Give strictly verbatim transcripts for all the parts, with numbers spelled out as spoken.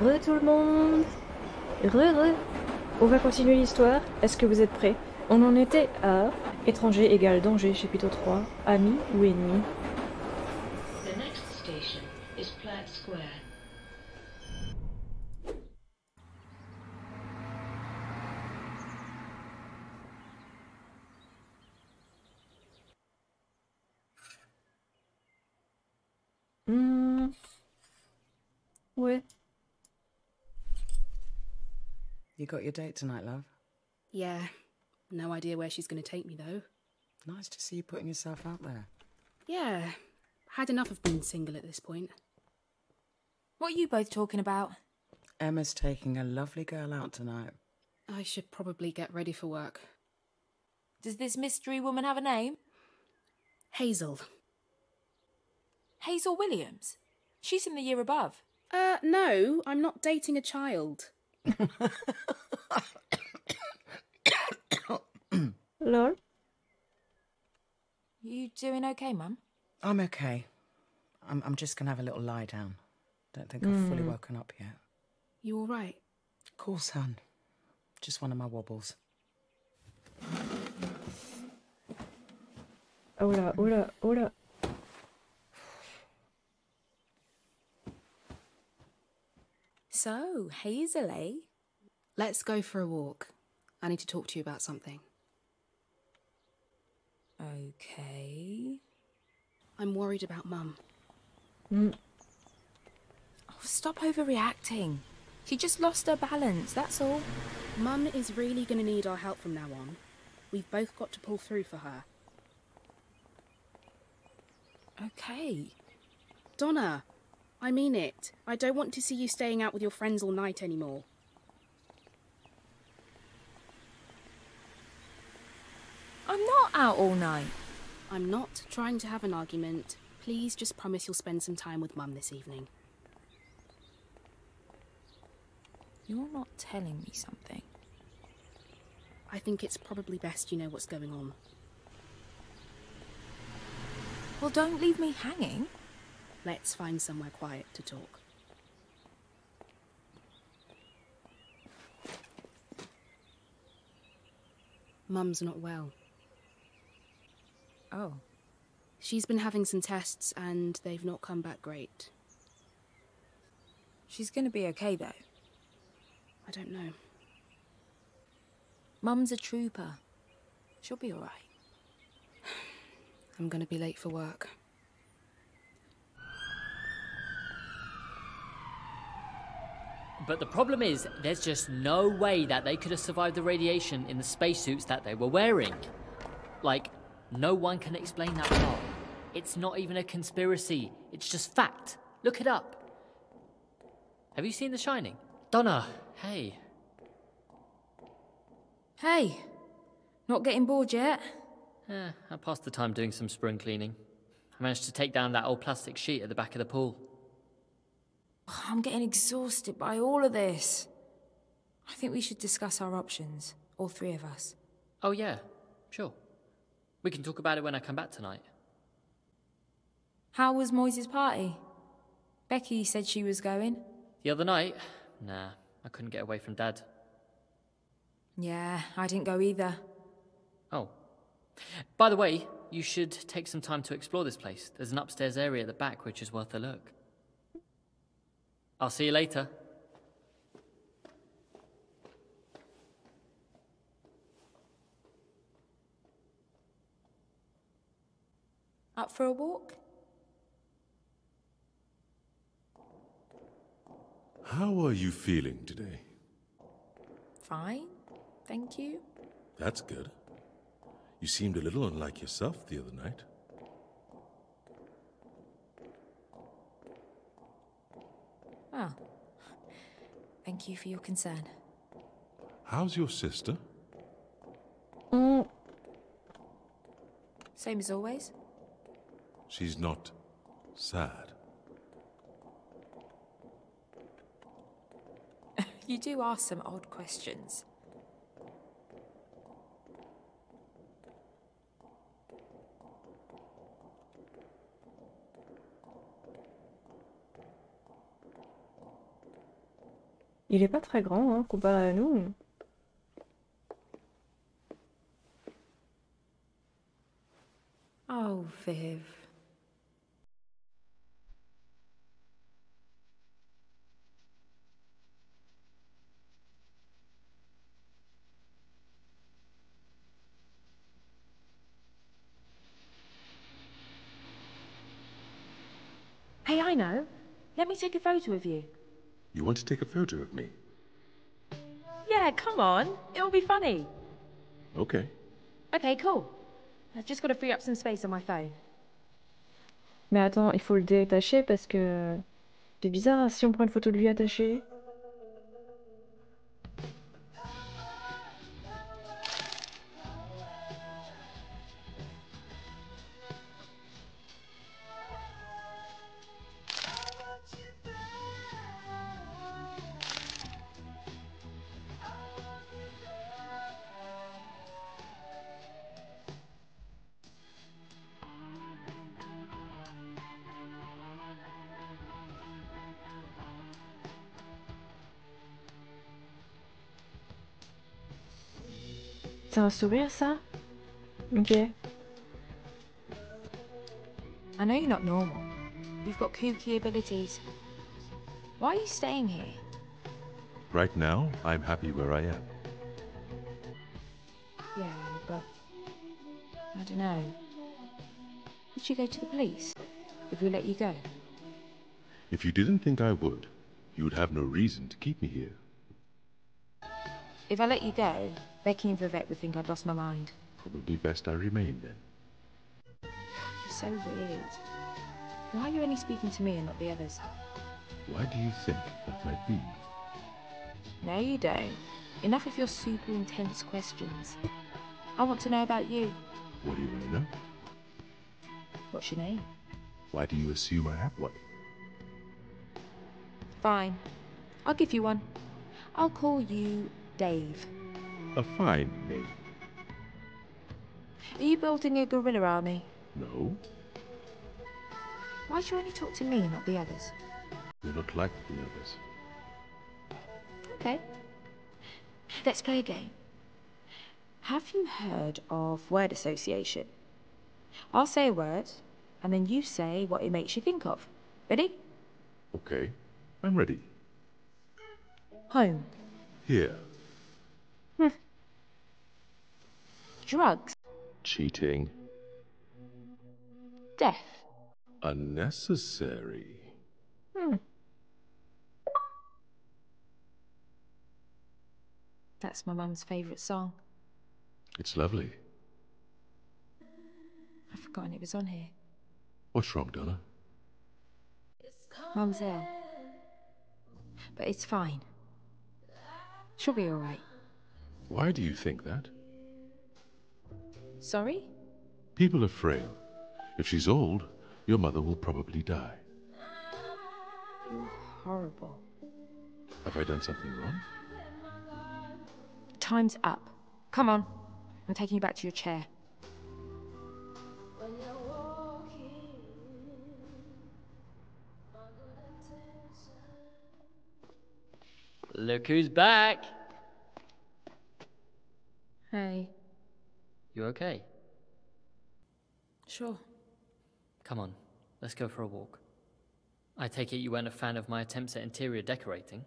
Re tout le monde, re re. On va continuer l'histoire, est-ce que vous êtes prêts? On en était à étranger égale danger, chapitre trois, amis ou ennemis. The next station is Platt Square. Mmh. Ouais. You got your date tonight, love? Yeah. No idea where she's going to take me, though. Nice to see you putting yourself out there. Yeah. Had enough of being single at this point. What are you both talking about? Emma's taking a lovely girl out tonight. I should probably get ready for work. Does this mystery woman have a name? Hazel. Hazel Williams? She's in the year above. Uh, no. I'm not dating a child. Lol. You doing okay, Mum? I'm okay. I'm, I'm just going to have a little lie down. Don't think mm. I've fully woken up yet. You all right? Of course, hon. Just one of my wobbles. Hola, hola, hola. So, Hazel, eh? Let's go for a walk. I need to talk to you about something. Okay. I'm worried about Mum. Mm. Oh, stop overreacting. She just lost her balance, that's all. Mum is really going to need our help from now on. We've both got to pull through for her. Okay. Donna, I mean it. I don't want to see you staying out with your friends all night anymore. I'm not out all night. I'm not trying to have an argument. Please just promise you'll spend some time with Mum this evening. You're not telling me something. I think it's probably best you know what's going on. Well, don't leave me hanging. Let's find somewhere quiet to talk. Mum's not well. Oh. She's been having some tests and they've not come back great. She's going to be okay, though. I don't know. Mum's a trooper. She'll be all right. I'm going to be late for work. But the problem is, there's just no way that they could have survived the radiation in the spacesuits that they were wearing. Like... no one can explain that part. It's not even a conspiracy. It's just fact. Look it up. Have you seen The Shining? Donna, hey. Hey. Not getting bored yet? Eh, I passed the time doing some spring cleaning. I managed to take down that old plastic sheet at the back of the pool. Oh, I'm getting exhausted by all of this. I think we should discuss our options, all three of us. Oh yeah, sure. We can talk about it when I come back tonight. How was Moise's party? Becky said she was going. The other night? Nah, I couldn't get away from Dad. Yeah, I didn't go either. Oh. By the way, you should take some time to explore this place. There's an upstairs area at the back which is worth a look. I'll see you later. Up for a walk? How are you feeling today? Fine, thank you. That's good. You seemed a little unlike yourself the other night. Ah, thank you for your concern. How's your sister? Mm. Same as always. She's not sad. You do ask some odd questions. Il est pas très grand, hein, comparé à nous. Oh, Viv. Hey, I know. Let me take a photo of you. You want to take a photo of me? Yeah, come on. It'll be funny. Okay. Okay, cool. I've just got to free up some space on my phone. Mais attends, il faut le détacher parce que c'est bizarre si on prend une photo de lui attachée. C'est un sourire, ça? Ok. I know you're not normal. You've got kooky abilities. Why are you staying here? Right now, I'm happy where I am. Yeah, but I don't know. Would you go to the police if we let you go? If you didn't think I would, you would have no reason to keep me here. If I let you go, Becky and Vivek would think I'd lost my mind. Probably best I remain then. You're so weird. Why are you only speaking to me and not the others? Why do you think that might be? No, you don't. Enough of your super intense questions. I want to know about you. What do you want to know? What's your name? Why do you assume I have one? Fine. I'll give you one. I'll call you Dave. A fine name. Are you building a gorilla army? No. Why do you only talk to me, not the others? You're not like the others. Okay. Let's play a game. Have you heard of word association? I'll say a word, and then you say what it makes you think of. Ready? Okay. I'm ready. Home. Here. Hm. Drugs. Cheating. Death. Unnecessary. Hmm. That's my mum's favourite song. It's lovely. I've forgotten it was on here. What's wrong, Donna? Mum's ill. But it's fine. She'll be all right. Why do you think that? Sorry? People are frail. If she's old, your mother will probably die. You're horrible. Have I done something wrong? Time's up. Come on. I'm taking you back to your chair. Look who's back! Hey. You okay? Sure. Come on, let's go for a walk. I take it you weren't a fan of my attempts at interior decorating?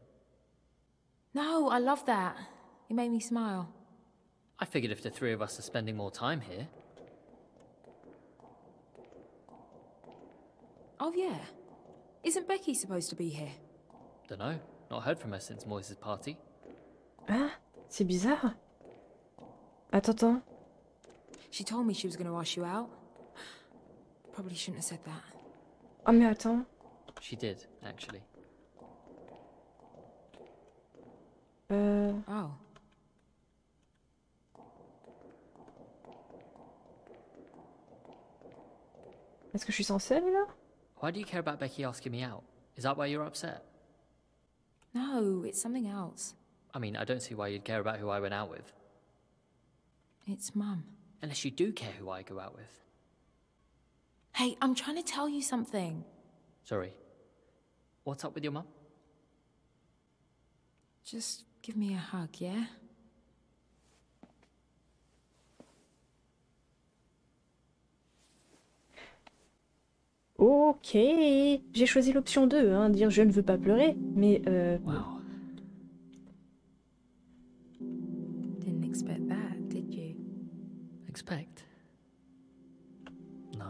No, I love that. It made me smile. I figured if the three of us are spending more time here... Oh yeah. Isn't Becky supposed to be here? Dunno. Not heard from her since Moise's party. Ah, c'est bizarre. Attends, attends. She told me she was going to ask you out. Probably shouldn't have said that. Oh, mais attends. She did, actually. Uh... Oh. Est-ce que je suis censée aller là? Why do you care about Becky asking me out? Is that why you're upset? No, it's something else. I mean, I don't see why you'd care about who I went out with. It's Mum. Unless you do care who I go out with. Hey, I'm trying to tell you something. Sorry. What's up with your mum? Just give me a hug, yeah? Ok, j'ai choisi l'option deux, hein, dire je ne veux pas pleurer, mais euh... Wow. Didn't expect that, did you? Expect? No.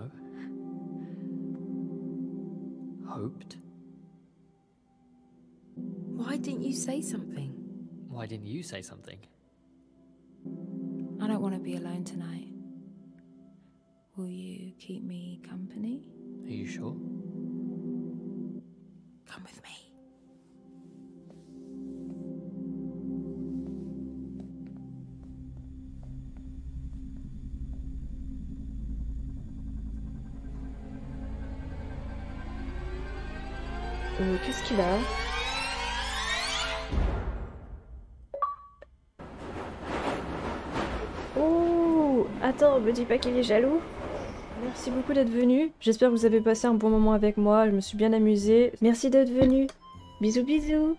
Hoped? Why didn't you say something? Why didn't you say something? I don't want to be alone tonight. Will you keep me company? Are you sure? Come with me. Euh, qu'est-ce qu'il a? Oh, attends, me dis pas qu'il est jaloux. Merci beaucoup d'être venu. J'espère que vous avez passé un bon moment avec moi. Je me suis bien amusée. Merci d'être venu. Bisous, bisous.